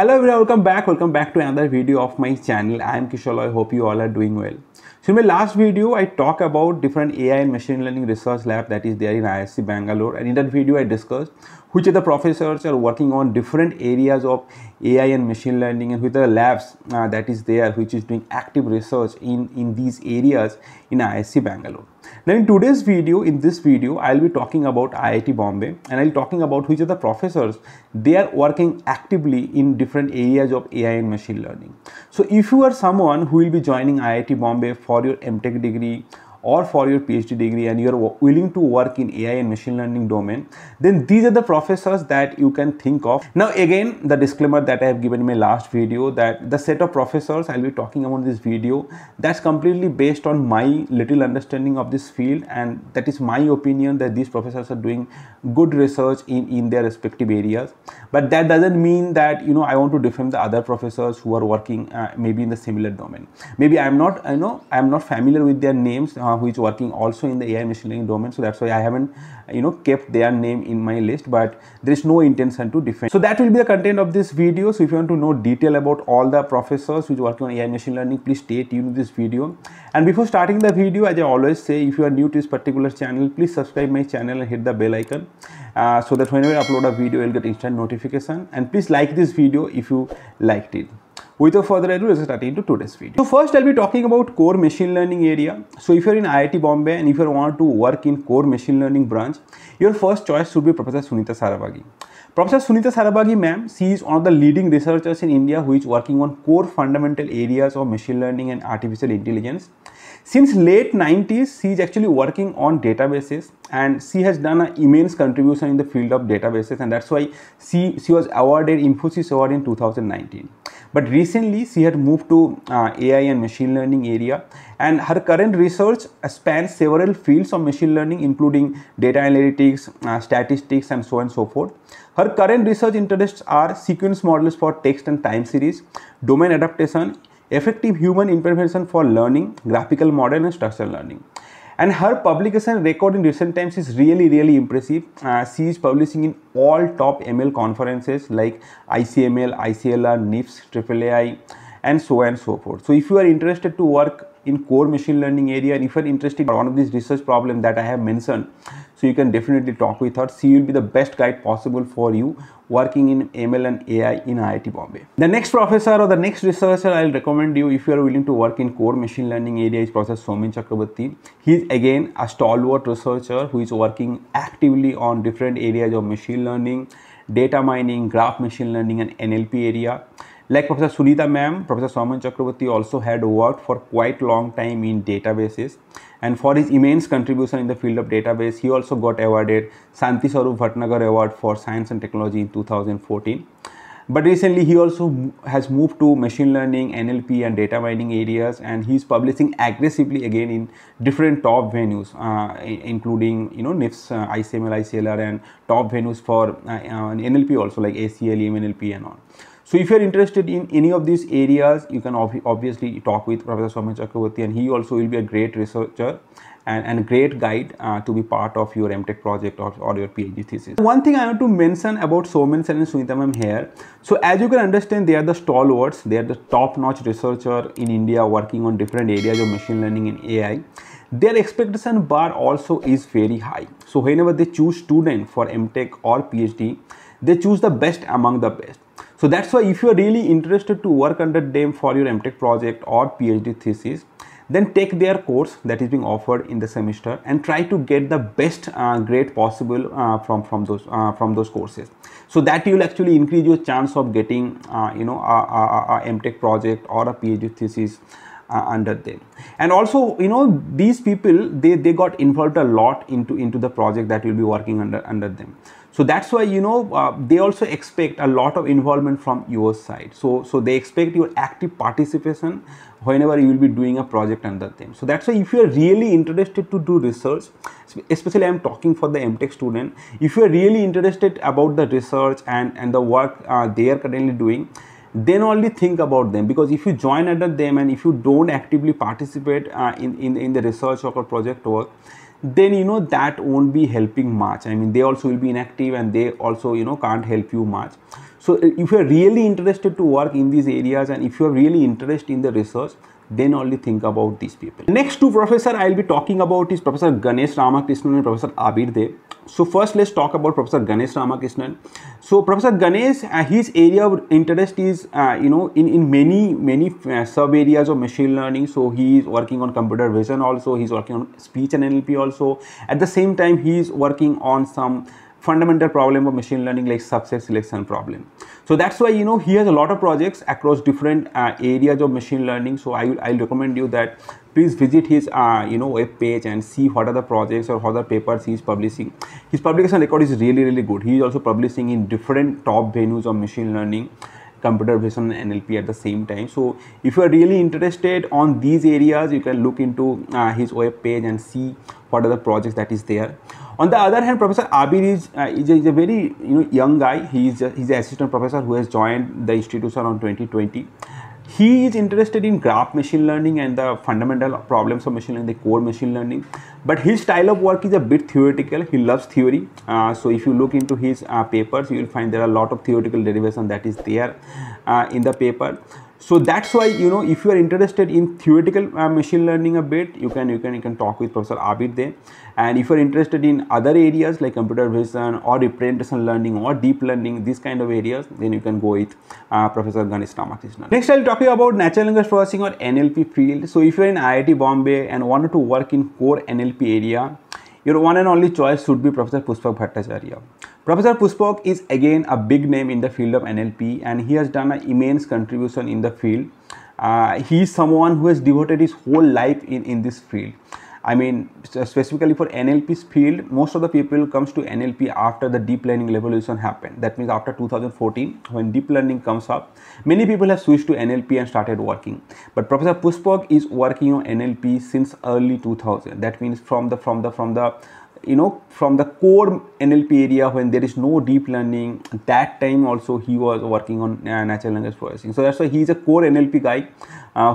Hello everyone, welcome back to another video of my channel. I am Kishalay. I hope you all are doing well. So in my last video I talked about different AI and machine learning research lab that is there in IISc Bangalore, and in that video I discussed which of the professors are working on different areas of AI and machine learning, and with the labs that is there which is doing active research in these areas in IISc Bangalore. Now in today's video, I'll be talking about IIT Bombay, and I'll talking about which of the professors they are working actively in different areas of AI and machine learning. So if you are someone who will be joining IIT Bombay for your MTech degree or for your PhD degree and you are willing to work in AI and machine learning domain, then these are the professors that you can think of. Now again, the disclaimer that I have given in my last video, that the set of professors I'll be talking about in this video, that's completely based on my little understanding of this field, and that is my opinion that these professors are doing good research in their respective areas. But that doesn't mean that, you know, I want to defend the other professors who are working maybe in the similar domain. Maybe I'm not familiar with their names who is working also in the AI machine learning domain, so that's why I haven't kept their name in my list, but there is no intention to defend. So that will be the content of this video. So if you want to know detail about all the professors which work on AI machine learning, please stay tuned to this video. And before starting the video, as I always say, if you are new to this particular channel, please subscribe my channel and hit the bell icon so that whenever I upload a video you'll get instant notification, and please like this video if you liked it. Without further ado, let's start into today's video. So first I'll be talking about core machine learning area. So if you're in IIT Bombay and if you want to work in core machine learning branch, your first choice should be Professor Sunita Sarawagi. Professor Sunita Sarawagi ma'am, she is one of the leading researchers in India who is working on core fundamental areas of machine learning and artificial intelligence. Since late 90s, she is actually working on databases, and she has done an immense contribution in the field of databases, and that's why she was awarded Infosys Award in 2019. But recently she had moved to AI and machine learning area, and her current research spans several fields of machine learning including data analytics, statistics, and so on and so forth. Her current research interests are sequence models for text and time series, domain adaptation, effective human intervention for learning, graphical model, and structural learning. And her publication record in recent times is really impressive. She is publishing in all top ML conferences like ICML, ICLR, NIPS, AAAI, and so on and so forth. So if you are interested to work in core machine learning area, and if you are interested in one of these research problems that I have mentioned, so you can definitely talk with her. She will be the best guide possible for you working in ML and AI in IIT Bombay. The next professor or the next researcher I will recommend you if you are willing to work in core machine learning area is Professor Soumen Chakrabarti. He is again a stalwart researcher who is working actively on different areas of machine learning, data mining, graph machine learning, and NLP area. Like Professor Sunita ma'am, Professor Soumen Chakrabarti also had worked for quite long time in databases, and for his immense contribution in the field of database, he also got awarded Shanti Swarup Bhatnagar Award for Science and Technology in 2014. But recently he also has moved to machine learning, NLP, and data mining areas, and he is publishing aggressively again in different top venues including NIPS, ICML, ICLR, and top venues for NLP also like ACL, EMNLP, and all. So if you are interested in any of these areas, you can obviously talk with Professor Soumen Chakrabarti, and he also will be a great researcher and great guide to be part of your MTech project or your PhD thesis. One thing I want to mention about Soumen sir and Sunita ma'am here. So as you can understand, they are the stalwarts, they are the top-notch researcher in India working on different areas of machine learning and AI. Their expectation bar also is very high. So whenever they choose student for MTech or PhD, they choose the best among the best. So that's why if you are really interested to work under them for your MTech project or PhD thesis, then take their course that is being offered in the semester and try to get the best grade possible from those courses, so that you will actually increase your chance of getting a MTech project or a PhD thesis under them. And also, these people they got involved a lot into the project that you'll be working under them. So that's why they also expect a lot of involvement from your side. So they expect your active participation whenever you will be doing a project under them. So that's why if you are really interested to do research, especially I am talking for the MTech student, if you are really interested about the research and the work they are currently doing, then only think about them. Because if you join under them and if you don't actively participate in the research or project work, then that won't be helping much. I mean, they also will be inactive and they also can't help you much. So if you are really interested to work in these areas and if you are really interested in the research, then only think about these people. Next two professors I will be talking about is Professor Ganesh Ramakrishnan and Professor Abir De. So first let's talk about Professor Ganesh Ramakrishnan. So Professor Ganesh, his area of interest is in many sub areas of machine learning. So he is working on computer vision also, he is working on speech and NLP also. At the same time he is working on some fundamental problem of machine learning like subset selection problem. So that's why he has a lot of projects across different areas of machine learning. So I'll recommend you that please visit his web page and see what are the projects or what are the papers he is publishing. His publication record is really good. He is also publishing in different top venues of machine learning, computer vision and NLP at the same time. So if you are really interested on these areas, you can look into his web page and see what are the projects that is there. On the other hand, Professor Abir is a very young guy. He's an assistant professor who has joined the institution on 2020. He is interested in graph machine learning and the fundamental problems of machine learning, the core machine learning. But his style of work is a bit theoretical. He loves theory. So if you look into his papers, you will find there are a lot of theoretical derivation that is there in the paper. So that's why if you are interested in theoretical machine learning a bit, you can talk with Professor Abir De. And if you are interested in other areas like computer vision or representation learning or deep learning, these kind of areas, then you can go with Professor Ganesh Ramakrishnan. Next, I'll talk to you about natural language processing or NLP field. So if you are in IIT Bombay and wanted to work in core NLP area, your one and only choice should be Professor Pushpak Bhattacharyya. Professor Pushpak is again a big name in the field of NLP and he has done an immense contribution in the field. He is someone who has devoted his whole life in this field. I mean, specifically for NLP's field, most of the people comes to NLP after the deep learning revolution happened. That means after 2014, when deep learning comes up, many people have switched to NLP and started working. But Professor Pushpak is working on NLP since early 2000. That means from the core NLP area when there is no deep learning, that time also he was working on natural language processing. So that's why he is a core NLP guy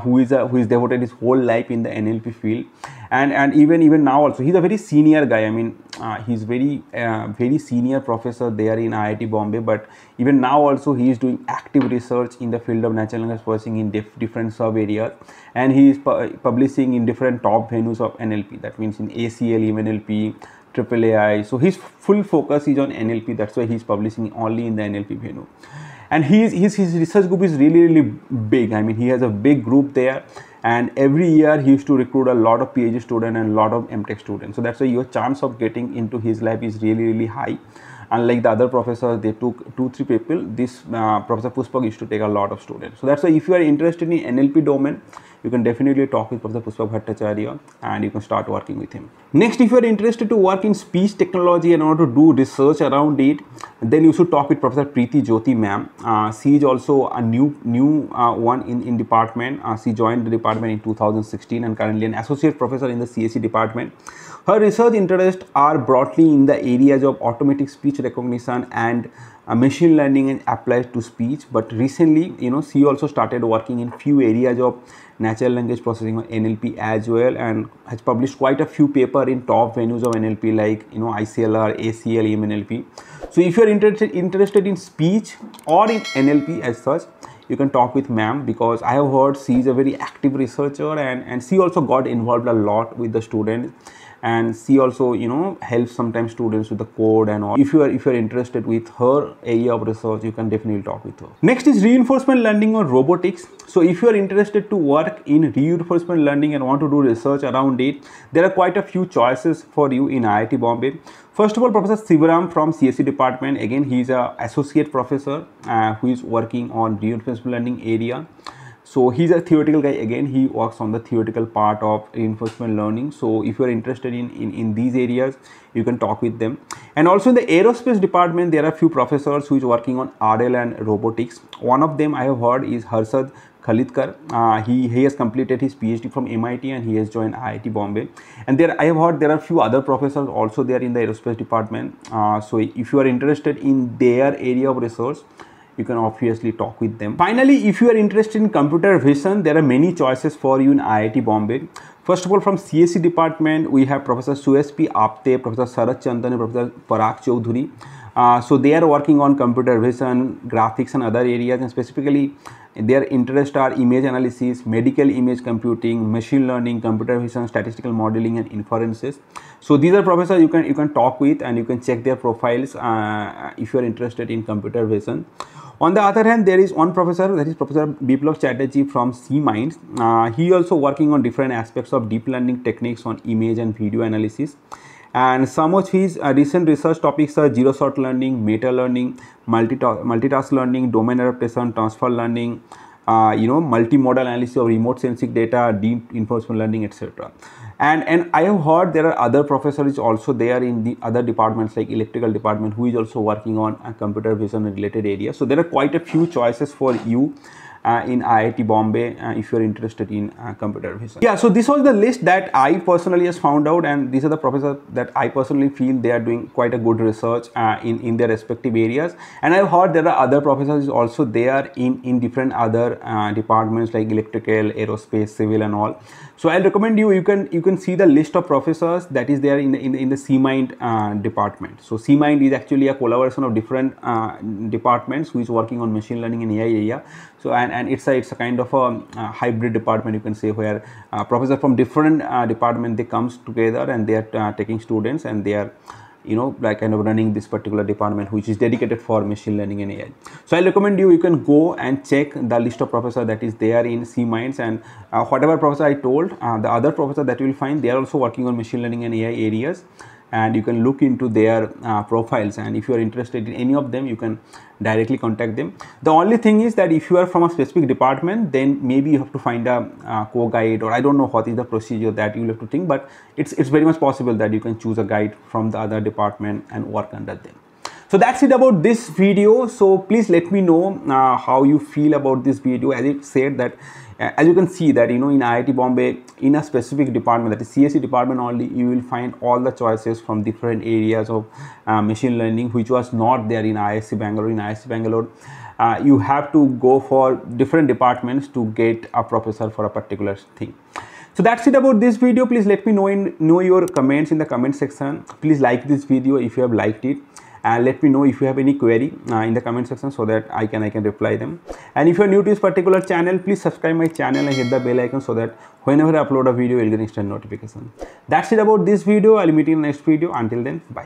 who is devoted his whole life in the NLP field. And even now also he's a very senior guy. I mean he's very senior professor there in IIT Bombay, but even now also he is doing active research in the field of natural language processing in different sub areas, and he is publishing in different top venues of NLP. That means in ACL, EMNLP, AAAI. So his full focus is on NLP. That's why he's publishing only in the NLP venue. And his research group is really big. I mean, he has a big group there. And every year he used to recruit a lot of PhD students and a lot of MTech students. So that's why your chance of getting into his lab is really high. Unlike the other professors, they took 2-3 people. This Professor Pushpak used to take a lot of students. So that's why if you are interested in NLP domain, you can definitely talk with Professor Pushpak Bhattacharyya and you can start working with him. Next, if you are interested to work in speech technology and want to do research around it, then you should talk with Professor Preethi Jyothi ma'am. She is also a new one in department. She joined the department in 2016 and currently an associate professor in the CSE department. Her research interests are broadly in the areas of automatic speech recognition and machine learning and applied to speech. But recently, she also started working in few areas of natural language processing or NLP as well, and has published quite a few papers in top venues of NLP like ICLR, ACL, EMNLP. So if you are interested in speech or in NLP as such, you can talk with ma'am, because I have heard she is a very active researcher, and she also got involved a lot with the students, and she also helps sometimes students with the code and all. If you are interested with her area of research, you can definitely talk with her. Next is reinforcement learning or robotics. So if you are interested to work in reinforcement learning and want to do research around it, there are quite a few choices for you in IIT Bombay. First of all, Professor Shivaram from CSE department, again he is an associate professor who is working on reinforcement learning area. So he's a theoretical guy again. He works on the theoretical part of reinforcement learning. So if you're interested in these areas, you can talk with them. And also in the aerospace department, there are few professors who is working on RL and robotics. One of them I have heard is Harshad Khadilkar. He has completed his PhD from MIT and he has joined IIT Bombay. And there I have heard there are few other professors also there in the aerospace department. So if you are interested in their area of research, you can obviously talk with them. Finally, if you are interested in computer vision, there are many choices for you in IIT Bombay. First of all, from CSE department, we have Professor Suyash P. Awate, Professor Sharat Chandran and Professor Parag Chaudhuri. So they are working on computer vision, graphics and other areas, and specifically their interests are image analysis, medical image computing, machine learning, computer vision, statistical modeling and inferences. So these are professors you can talk with and you can check their profiles if you are interested in computer vision. On the other hand, there is one professor, that is Professor Biplob Chatterjee from C-Minds. He also working on different aspects of deep learning techniques on image and video analysis. And some of his recent research topics are zero-shot learning, meta learning, multitask learning, domain adaptation, transfer learning, multimodal analysis of remote sensing data, deep reinforcement learning, etc. And I have heard there are other professors also there in the other departments like electrical department who is also working on a computer vision related area. So there are quite a few choices for you in IIT Bombay if you are interested in computer vision. Yeah, so this was the list that I personally has found out, and these are the professors that I personally feel they are doing quite a good research in their respective areas. And I've heard there are other professors also there in different other departments like electrical, aerospace, civil and all. So I'll recommend you can see the list of professors that is there in the C-Mind department. So C-Mind is actually a collaboration of different departments who is working on machine learning and AI area. So and it's a kind of a hybrid department, you can say, where professors from different department, they comes together and they are taking students and they are like kind of running this particular department which is dedicated for machine learning and AI. So I recommend you can go and check the list of professor that is there in C-Minds, and whatever professor I told, the other professor that you will find, they are also working on machine learning and AI areas, and you can look into their profiles, and if you are interested in any of them you can directly contact them. The only thing is that if you are from a specific department, then maybe you have to find a co-guide, or I don't know what is the procedure that you will have to think, but it's very much possible that you can choose a guide from the other department and work under them. So that's it about this video. So please let me know how you feel about this video. As I said that as you can see that in IIT Bombay, in a specific department, that is CSE department only, you will find all the choices from different areas of machine learning which was not there in IISc Bangalore. In IISc Bangalore you have to go for different departments to get a professor for a particular thing. So that's it about this video. Please let me know your comments in the comment section. Please like this video if you have liked it. And let me know if you have any query in the comment section so that I can reply them. And if you are new to this particular channel, please subscribe my channel and hit the bell icon so that whenever I upload a video, you will get instant notification. That's it about this video. I'll meet you in the next video. Until then, bye.